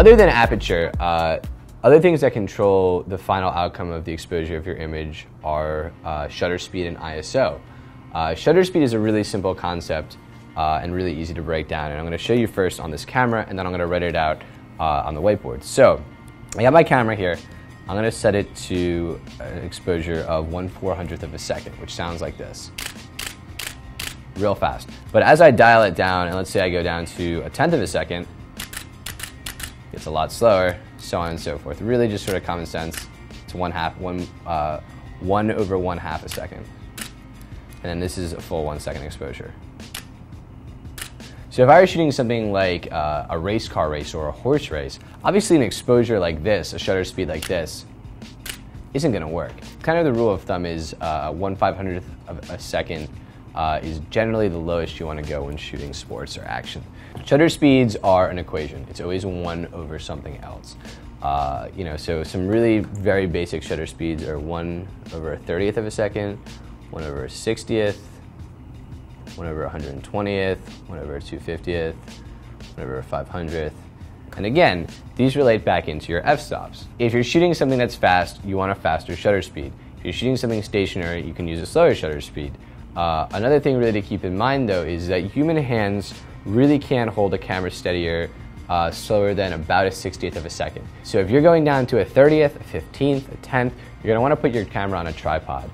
Other than aperture, other things that control the final outcome of the exposure of your image are shutter speed and ISO. Shutter speed is a really simple concept and really easy to break down. And I'm going to show you first on this camera, and then I'm going to write it out on the whiteboard. So I have my camera here. I'm going to set it to an exposure of 1/400th of a second, which sounds like this. Real fast. But as I dial it down, and let's say I go down to 1/10th of a second, it's a lot slower, so on and so forth. Really just sort of common sense. It's one over 1/2 a second. And then this is a full 1 second exposure. So if I were shooting something like a race car race or a horse race, obviously an exposure like this, a shutter speed like this, isn't gonna work. Kind of the rule of thumb is 1/500th of a second is generally the lowest you want to go when shooting sports or action. Shutter speeds are an equation. It's always 1 over something else. You know, so some really very basic shutter speeds are 1/30th of a second, 1/60th, 1/120th, 1/250th, 1/500th. And again, these relate back into your f-stops. If you're shooting something that's fast, you want a faster shutter speed. If you're shooting something stationary, you can use a slower shutter speed. Another thing really to keep in mind, though, is that human hands really can hold a camera steadier slower than about a 1/60th of a second. So if you're going down to a 1/30th, a 15th, a 10th, you're going to want to put your camera on a tripod.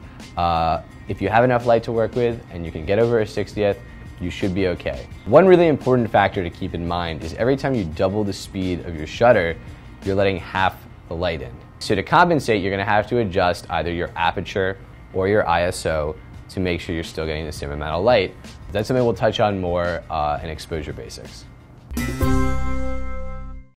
If you have enough light to work with and you can get over a 1/60th, you should be okay. One really important factor to keep in mind is every time you double the speed of your shutter, you're letting half the light in. So to compensate, you're going to have to adjust either your aperture or your ISO to make sure you're still getting the same amount of light. That's something we'll touch on more in exposure basics.